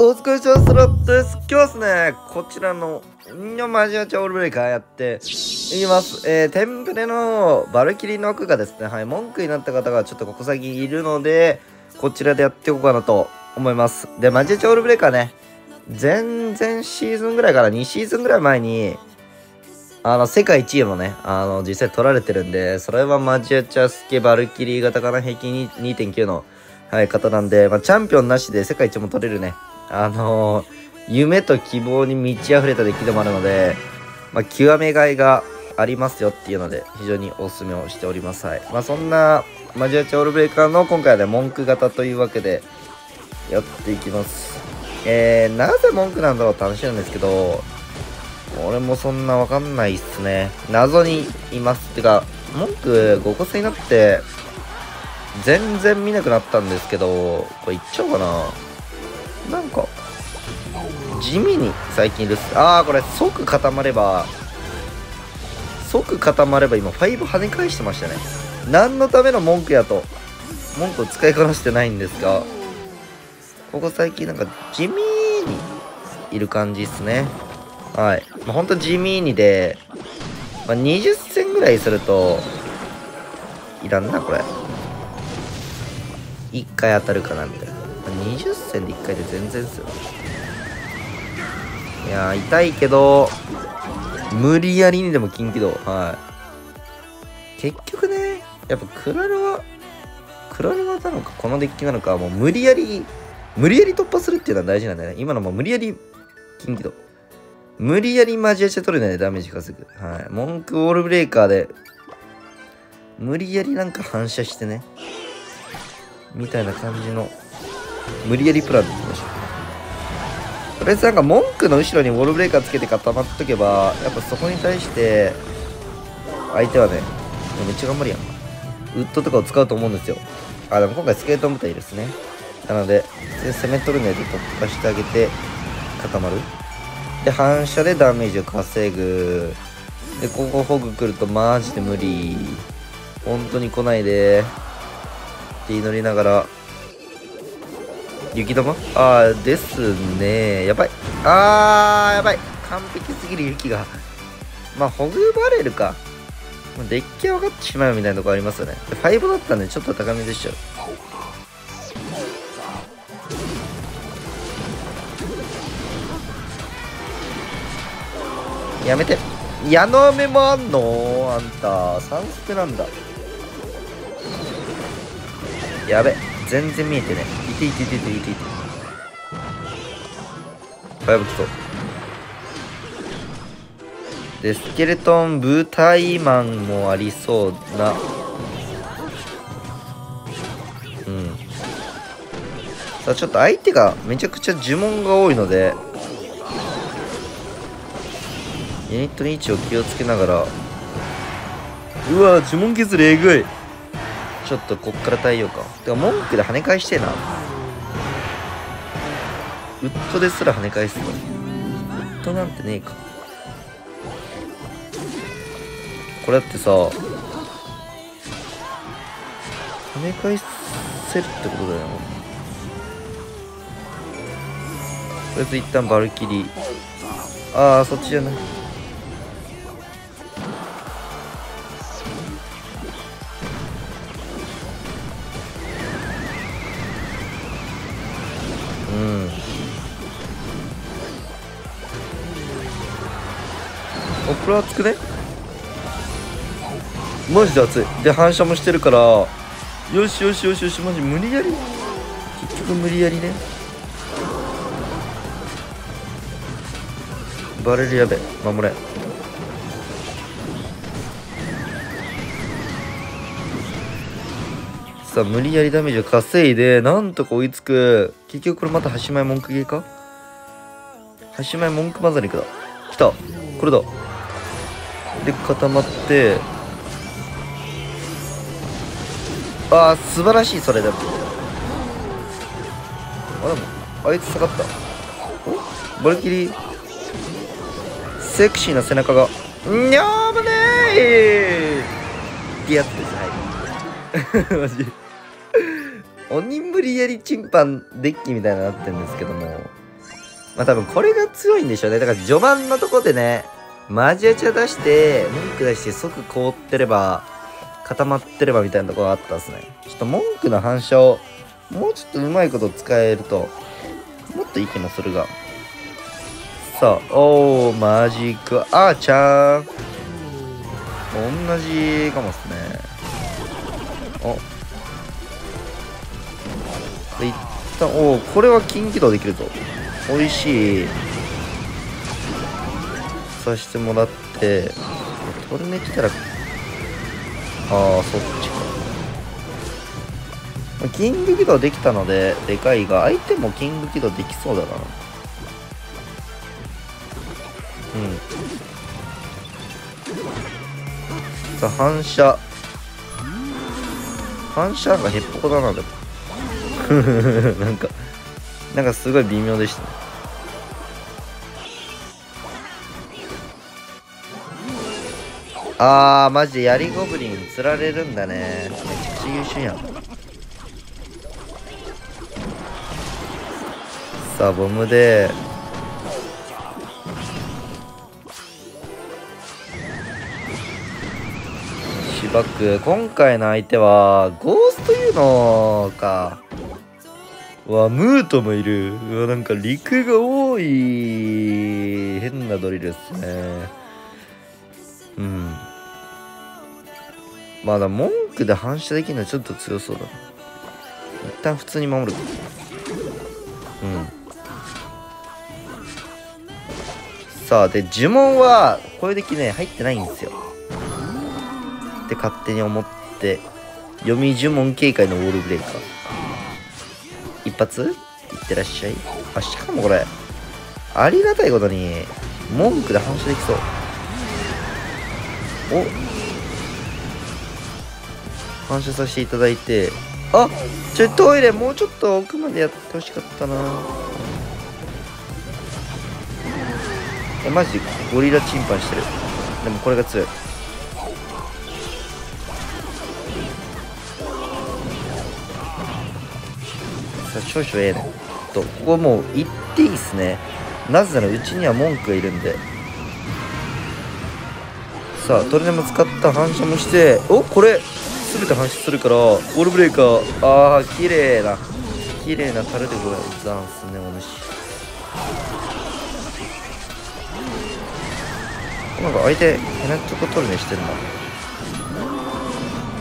お疲れ様です。今日はですね、こちらのマジアチオールブレイカーやっていきます。テンプレのバルキリーの奥がですね、文句になった方がちょっとここ最近いるので、こちらでやっていこうかなと思います。で、マジアチオールブレイカーね、前々シーズンぐらいから2シーズンぐらい前に、世界1位もね、実際取られてるんで、それはマジアチャスケバルキリー型かな、平均 2.9 の、方なんで、チャンピオンなしで世界一も取れるね。夢と希望に満ち溢れたデッキでもあるので、極めがいがありますよっていうので、非常におすすめをしております。そんな、マジアチオールブレイカーの今回はね、文句型というわけで、やっていきます。なぜ文句なんだろうって話なんですけど、俺もそんなわかんないっすね。謎にいます。てか、文句5個差になって、全然見なくなったんですけど、これいっちゃおうかな。なんか地味に最近です。これ即固まれば今5跳ね返してましたね。何のための文句やと文句を使いこなしてないんですが、ここ最近なんか地味にいる感じですね。ほんと地味にで、20戦ぐらいするといらんな。これ1回当たるかなみたいな。20戦で1回で全然っすよ。いやー痛いけど無理やりにでも近畿道。結局ね、やっぱクラルワなのかこのデッキなのか、もう無理やり突破するっていうのは大事なんだよね。今のも無理やり近畿道、無理やりマジアチで取れないでダメージ稼ぐ。文句オールブレイカーで無理やりなんか反射してねみたいな感じの無理やりプランでいきましょう。とりあえずなんか文句の後ろにウォールブレーカーつけて固まっとけば、やっぱそこに対して相手はね、めっちゃ頑張るやん。ウッドとかを使うと思うんですよ。でも今回スケートみたいですね。なので攻め取るので突破してあげて固まる。で反射でダメージを稼ぐ。でここホグ来るとマジで無理、本当に来ないでって祈りながら。雪玉ですね。やばい。やばい。完璧すぎる雪が。ホグバレルか。デッキは分かってしまうみたいなとこありますよね。5だったんで、ちょっと高めでしょ。やめて。矢の目もあんのあんた。3スペなんだ。やべ。全然見えてね。いて。5来そう。で、スケルトン、ブタイマンもありそうな。さあ、ちょっと相手がめちゃくちゃ呪文が多いので、ユニットに位置を気をつけながら。うわ、呪文削りえぐい。ちょっとこっから耐えようか。てか文句で跳ね返してえな。ウッドですら跳ね返すの。ウッドなんてねえか。これだってさ、跳ね返せるってことだよな。これと一旦バルキリー。そっちじゃない。これは熱くね、マジで熱い。で反射もしてるから、よしマジ無理やり、結局無理やりね。バレルやべ、守れ。さあ無理やりダメージを稼いでなんとか追いつく。結局これまた端前文句系か、端前文句混ざりかだ。来た、これだ。で固まって、素晴らしい。それでもでもあいつ下がった。おバルキリーセクシーな背中がにゃーぶねーってやつです。マジ鬼無理やりチンパンデッキみたいになってるんですけども、まあ多分これが強いんでしょうね。だから序盤のとこでね、マジアチャ出して、文句出して即凍ってれば、固まってればみたいなところがあったんですね。ちょっと文句の反射を、もうちょっとうまいこと使えると、もっといい気もするが。さあ、おー、マジックアーチャー。同じかもっすね。お。いったん、おー、これは近畿道できるぞ。美味しい。させてもらって、トルネ来たら、ああ、そっちか。キング起動できたので、でかいが、相手もキング起動できそうだな。うん。さあ、反射。反射がヘッポコだな、でも。なんかすごい微妙でしたね。あー、マジで槍ゴブリン釣られるんだね。めちゃくちゃ優秀やん。さあ、ボムでしばく。今回の相手はゴーストユーノか。うわ、ムートもいる。うわ、なんか陸が多い変なドリルっすね。うん、まあだ、文句で反射できるのはちょっと強そうだな。一旦普通に守る。うん。さあ、で呪文はこれできね、入ってないんですよって勝手に思って、読み呪文警戒のウォールブレイカー一発いってらっしゃい。あ、しかもこれありがたいことに文句で反射できそう。お、反射させていただいて、あ、トイレもうちょっと奥までやってほしかったな。え、マジゴリラチンパンしてる。でもこれが強い。さあ、少々ええねと、ここもう行っていいっすね。なぜならうちには文句がいるんで。さあ、トルネも使った、反射もして、お、これ全て反射するからウォールブレイカー。ああ、綺麗な綺麗な樽でございますね、お主。なんか相手ヘナチョコトルネしてるな。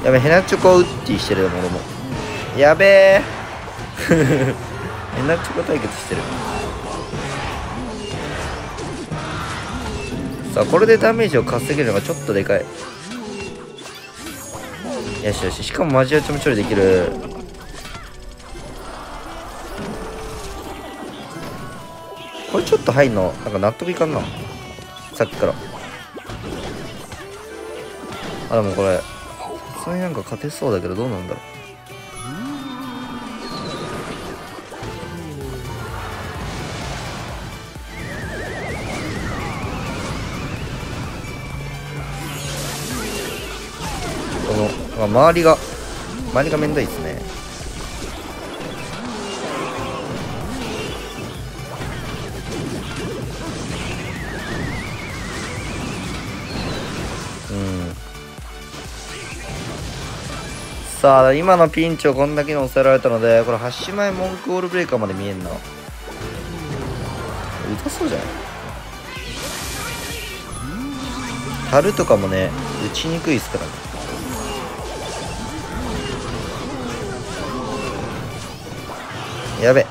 やべ、ヘナチョコウッディしてるよ、俺も。やべえヘナチョコ対決してる。これでダメージを稼げるのがちょっとでかい。よしよし。しかもマジアチも処理できる。これちょっと入んのなんか納得いかんな、さっきから。あ、でもこれそれなんか勝てそうだけど、どうなんだろう。周りがめんどいですね。うん。さあ、今のピンチをこんだけに抑えられたので、これ8枚文句オールブレイカーまで見えんな。痛そうじゃない？樽とかもね、打ちにくいですからね。やべ。よ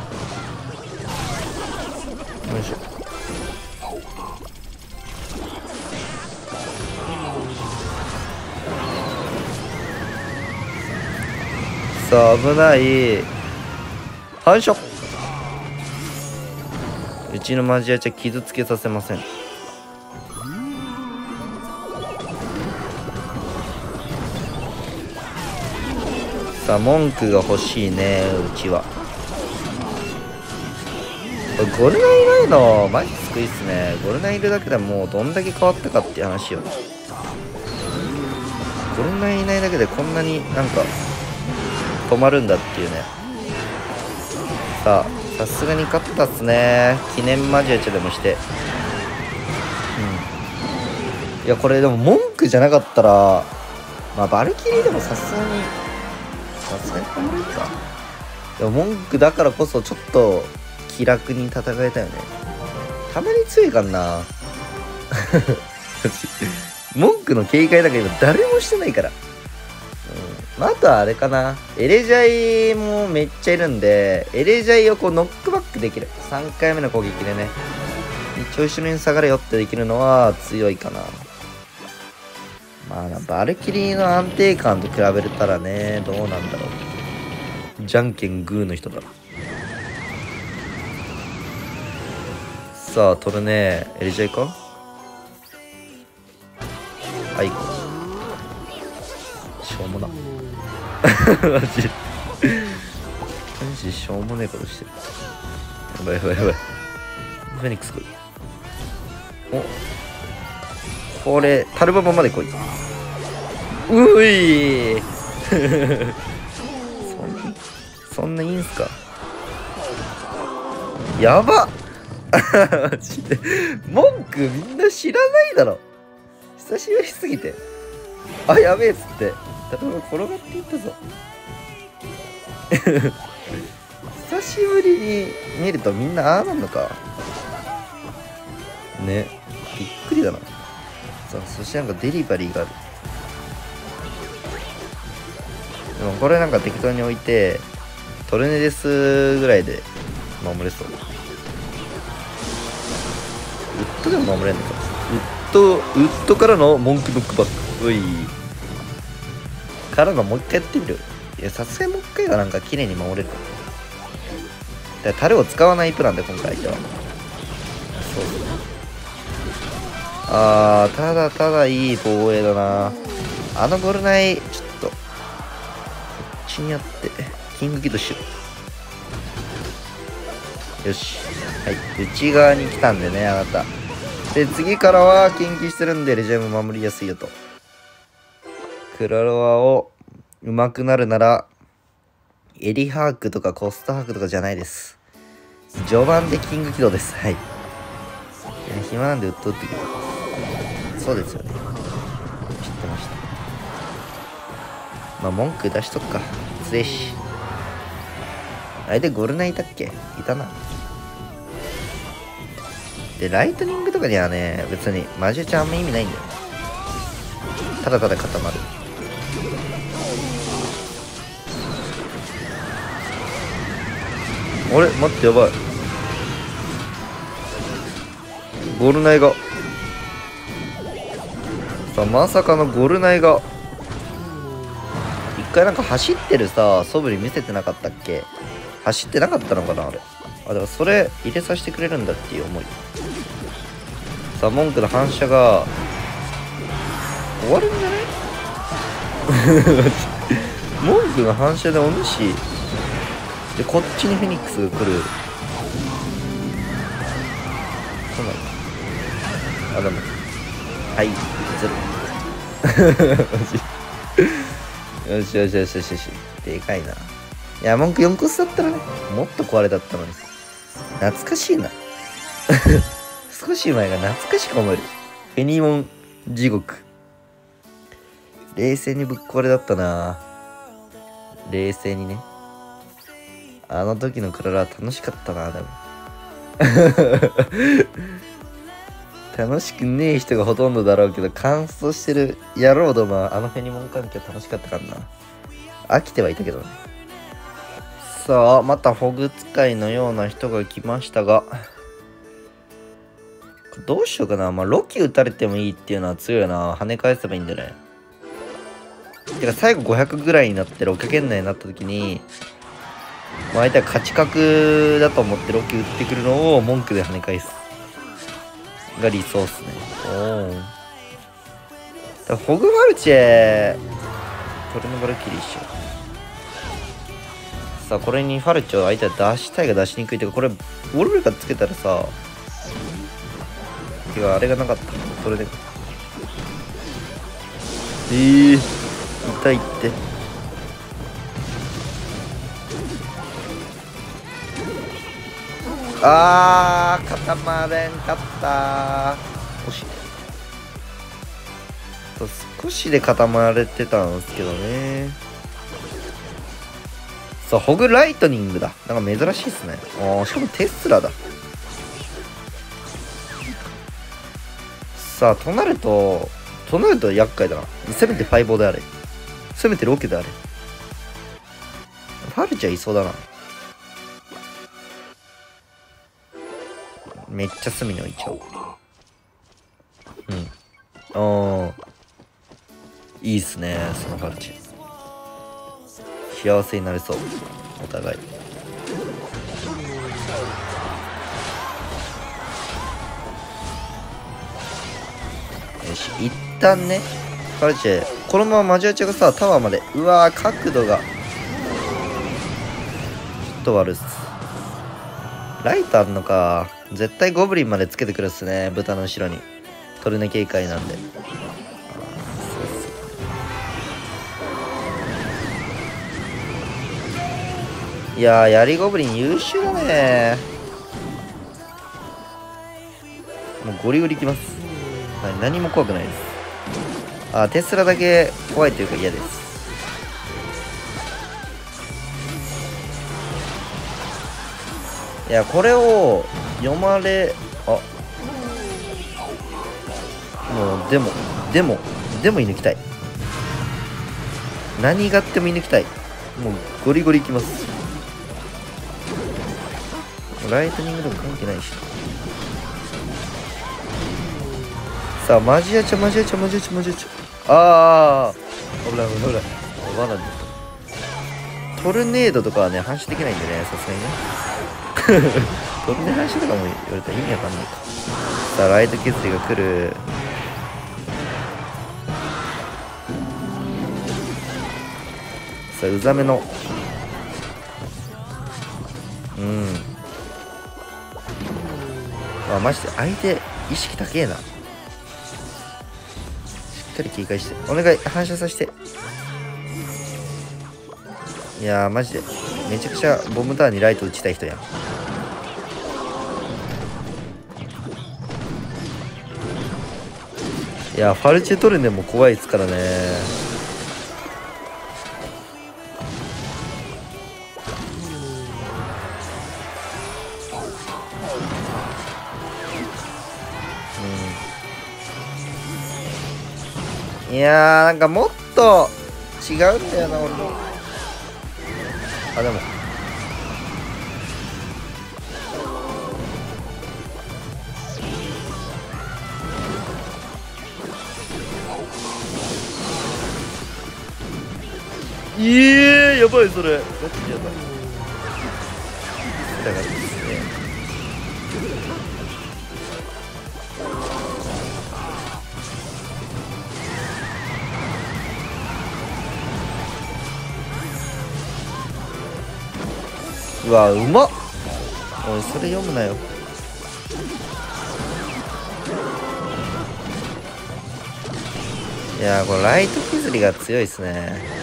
いしょ。さあ、危ない。反射。うちのマジアチャ傷つけさせません。さあ、文句が欲しいね、うちは。ゴルナイいないのマジ救いっすね。ゴルナイいるだけでもうどんだけ変わったかっていう話よ。ゴルナイいないだけでこんなになんか止まるんだっていうね。さあ、さすがに勝ったっすね。記念マジ打ちでもして。うん。いや、これでも文句じゃなかったら、まあ、バルキリーでもさすがにこんぐらいか。でも文句だからこそちょっと気楽に戦えたよね。たまに強いかんな。文句の警戒だけど誰もしてないから。まあ、あとはあれかな。エレジャイもめっちゃいるんで、エレジャイをこうノックバックできる。3回目の攻撃でね。一応後ろに下がれよってできるのは強いかな。まあ、バルキリーの安定感と比べれたらね、どうなんだろう。じゃんけんグーの人だな。さあ、取るね。エレジャイかあ、いいか。しょうもな。マジしょうもねえことしてる。やばい。フェニックス来い。お、これタルババまで来い。ういそんなにいいんすか。やばマジで文句みんな知らないだろ。久しぶりすぎて、あ、やべえっつって例えば転がっていったぞ。久しぶりに見るとみんなああなんのかね、びっくりだな。さあ、そしてなんかデリバリーがある。でもこれなんか適当に置いてトルネデスぐらいで守れそう。ウッドでも守れんのか。ウッドからの文句ノックバック、ういからのもう一回やってみる。いや、さすがにもう一回がなんか綺麗に守れる。だからタルを使わないプランで今回は。そうだね。あー、ただただいい防衛だな。あのゴルナイ、ちょっとこっちにあってキングギドッシュ。よし、はい、内側に来たんでね、あなたで次からは研究してるんでレジェンド守りやすいよと。クラロワをうまくなるなら、エリハークとかコストハークとかじゃないです。序盤でキング起動です。はい。いや、暇なんでウッド打ってくる。そうですよね。知ってました。まあ、文句出しとくか。強いし。あれでゴルナいたっけ？いたな。で、ライトニングとかにはね、別に魔獣ちゃんあんま意味ないんだよね。ただただ固まる。あれ待って、やばい。ゴルナイがさあ、まさかのゴルナイが一回なんか走ってるさ、素振り見せてなかったっけ。走ってなかったのかなあれ。あ、だからそれ入れさせてくれるんだっていう思い。さあ、文句の反射が終わるんじゃない？文句の反射でお主で、こっちにフェニックスが来る。来ない。あ、ダメ。はい、ゼロ。よし。でかいな。いや、文句4コスだったらね、もっと壊れだったのに。懐かしいな。少し前が懐かしく思える。フェニモン地獄。冷静にぶっ壊れだったな。冷静にね。あの時のクララは楽しかったな、でも。楽しくねえ人がほとんどだろうけど、乾燥してる野郎どもはあのフェニモン環境楽しかったかな。飽きてはいたけどね。さあ、またホグ使いのような人が来ましたが、どうしようかな。まあ、ロキ打たれてもいいっていうのは強いな。跳ね返せばいいんじゃない？てか、最後500ぐらいになって600圏内になった時に、相手は勝ち角だと思ってロキ打ってくるのを文句で跳ね返すが理想っすね。おお、ホグマルチェトルネバルキリ一緒。さあ、これにファルチを相手は出したいが出しにくいというか、これオルベカつけたらさ、てかあれがなかった。それで痛いって。あー、固まれんかったー。惜しいね。少しで固まれてたんですけどね。そう、ホグライトニングだ。なんか珍しいですね。あー、しかもテスラだ。さあ、となると厄介だな。せめてファイボであれ。せめてロケであれ。ファルチャいそうだな。めっちゃ隅に置いちゃおう。うん。おー。いいっすね、そのファルチ。幸せになれそう。お互い。よし、一旦ね、ファルチェ、このままマジアチェがさ、タワーまで。うわー、角度が。ちょっと悪いっす。ライトあんのか。絶対ゴブリンまでつけてくるっすね、豚の後ろに。トルネ警戒なんで。いやー、槍ゴブリン優秀だね。もうゴリゴリいきます。何も怖くないです。あ、テスラだけ怖いというか嫌です。いや、これを読まれ、あ、もうでも射抜きたい。何があっても射抜きたい。もうゴリゴリいきます。ライトニングとか関係ないし。さあ、マジアチャ。ああ、危ない。罠になった。トルネードとかはね、反射できないんでね、さすがにね。トルネード反射とかも言われたら意味わかんないか。さあ、ライト決定が来る。さあ、うざめの。うん。あ、マジで、相手、意識高えな。しっかり切り返してお願い、反射させて。いやー、マジでめちゃくちゃボムタワーにライト打ちたい人やん。いやー、ファルチェトルネも怖いっすからね。いやー、なんかもっと違うんだよな、俺も。あ、でもやばい、それガチでやばい。だからですね、うわ、うまっ。おい、それ読むなよ。いやー、これライト削りが強いっすね。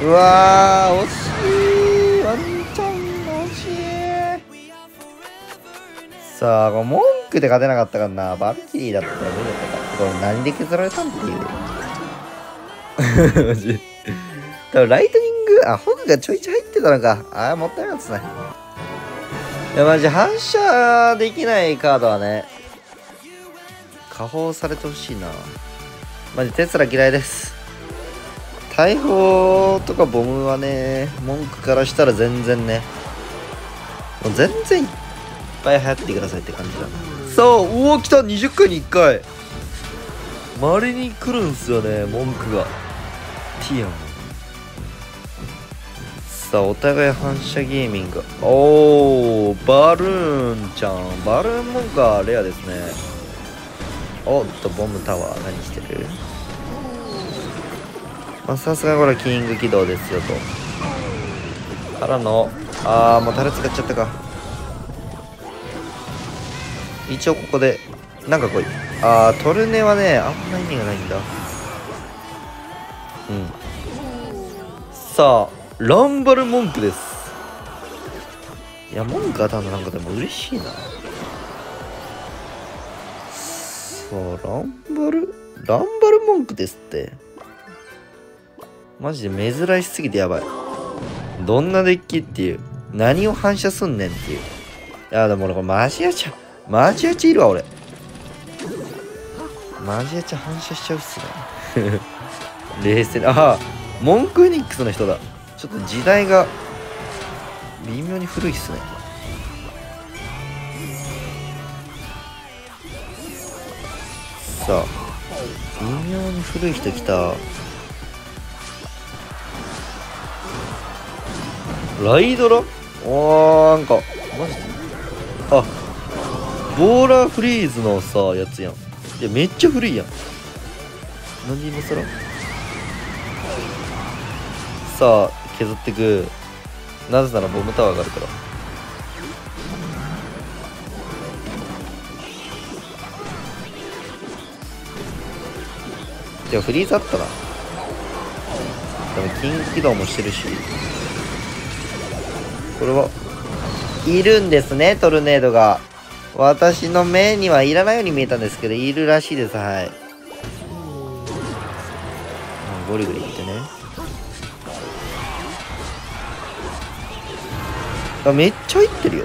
うわー、惜しい。ワンチャン惜しい。さあ、これ文句で勝てなかったからな。バルキリーだったら無理だったか。これ何で削られたんっていう。マジ多分ライトニング、あ、ホグがちょいちょい入ってたのか。ああ、もったいなかったですね。いや、マジ反射できないカードはね、下放されてほしいな。マジテスラ嫌いです。大砲とかボムはね、文句からしたら全然ね、もう全然いっぱい流行ってくださいって感じだな。さあ、おお、来た。20回に1回まれに来るんすよね、文句が。ティアン。さあ、お互い反射ゲーミング。おお、バルーンちゃん。バルーンもんか、レアですね。おっとボムタワー何してる、さすがこれキング起動ですよと。からのあーもうタレ使っちゃったか。一応ここでなんかこうあートルネはねあんま意味がないんだ。うん、さあランバルモンクです。いやモンク当たるのなんかでも嬉しいな。そうランバル文句ですってマジで珍しすぎてやばい。どんなデッキっていう、何を反射すんねんっていう。いやでも俺これマジアチいるわ。俺マジアチ反射しちゃうっすね冷静に。ああモンクフェニックスの人だ。ちょっと時代が微妙に古いっすね。さあ微妙に古い人来た。ライドラおーなんかマジであボーラーフリーズのさやつやん。いやめっちゃ古いやん。何今更。さあ削ってく。なぜならボムタワーがあるから。でもフリーズあったな。でもキング起動もしてるし。これはいるんですねトルネードが。私の目にはいらないように見えたんですけどいるらしいです。はい、ゴリゴリいってね。あめっちゃいってるよ。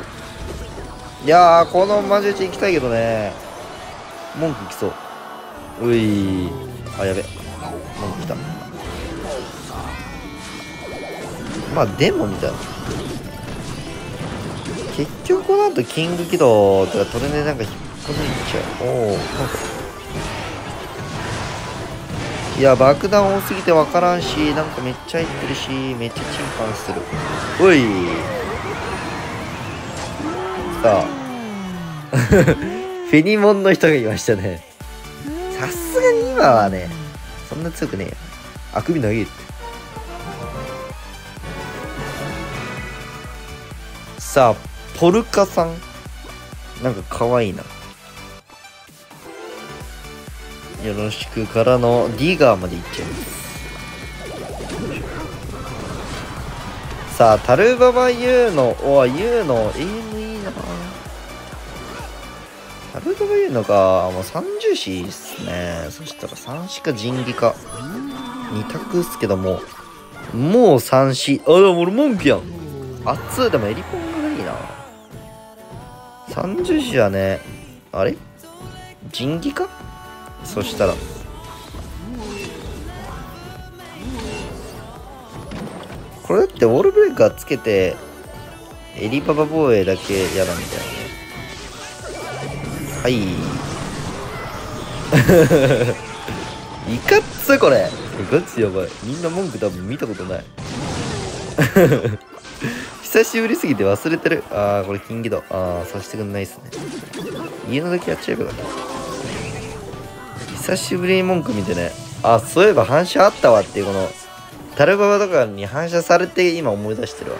いやーこの魔術行きたいけどね。文句来そう。ういあやべ文句来た。まあでもみたいな。結局この後キング起動とかトレネなんか引っこ抜いちゃう。おおなんかいや爆弾多すぎて分からんし、なんかめっちゃいってるしめっちゃチンパンする。おいさあフェニモンの人がいましたね。さすがに今はねそんな強くねえよ。あくび投げる。さあポルカさんなんかかわいいな。よろしくからのディガーまでいっちゃいます。さあタルババユーノおユーノ AM いいな。タルババユーノがもう30子いいっすね。そしたら3子か人技か2択っすけども、もう3子あでも俺文句やん。あっつでもエリコンがいいな。30子はねあれ人技か。そしたらこれだってウォールブレーカーつけてエリババ防衛だけやだみたいなね。はい。いかっつこれガチやばい。みんな文句多分見たことない。久しぶりすぎて忘れてる。ああこれ金魚だ。ああさしてくんないっすね。家のだけやっちゃえばよかった。久しぶりに文句見てね。あそういえば反射あったわっていう、このタルババとかに反射されて今思い出してるわ。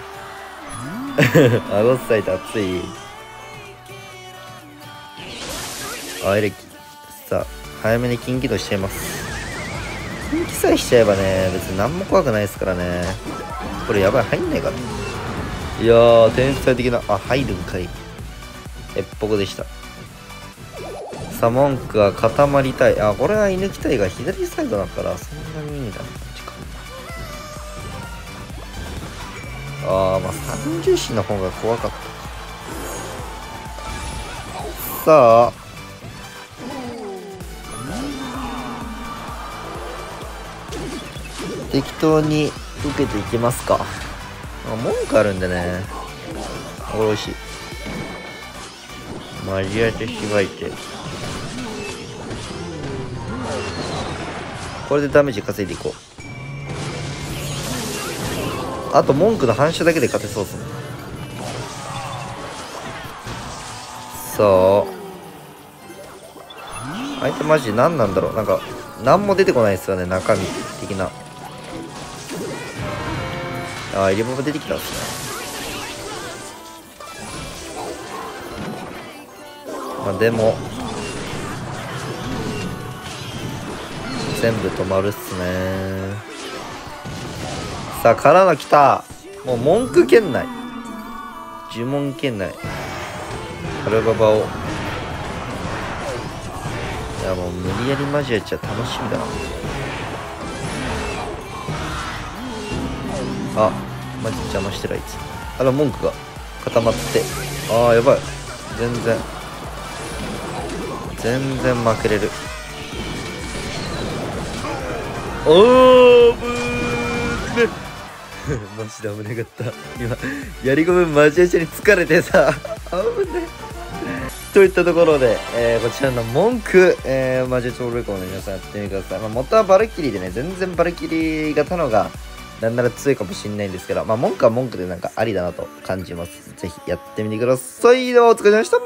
あごつさいと熱いあエレキ。さあ早めに金起動しちゃいます。金起さえしちゃえばね別に何も怖くないですからね。これやばい入んないから、ね、いやー天才的な。あ入るんかい。えっぽこでした。文句は固まりたい。あこれは射抜きたいが左サイドだからそんなにいいんだな。あまあ30子の方が怖かった。さあ適当に受けていきますか。あ文句あるんでね。おいしいマジアチしばいてこれでダメージ稼いでいこう。あと文句の反射だけで勝てそうですね。さああいつマジで何なんだろう。なんか何も出てこないですよね、中身的な。ああ、入れ物出てきたんですね。まあでも全部止まるっすね。さあ、からの来た。もう文句圏内、呪文圏内、カルババを。いやもう無理やりマジやっちゃ楽しみだな。あ、マジ邪魔してるあいつ。あら、文句が固まって、ああやばい、全然負けれる。おー、ぶーマジで危なかった今。やり込みマジアシャに疲れてさ危ねといったところで、こちらの文句、マジアシャオールレコーの皆さんやってみてください。まあ、元はバルキリーでね、全然バルキリー型のがなんなら強いかもしれないんですけど、まあ文句は文句でなんかありだなと感じます。ぜひやってみてください。どうもお疲れ様でした。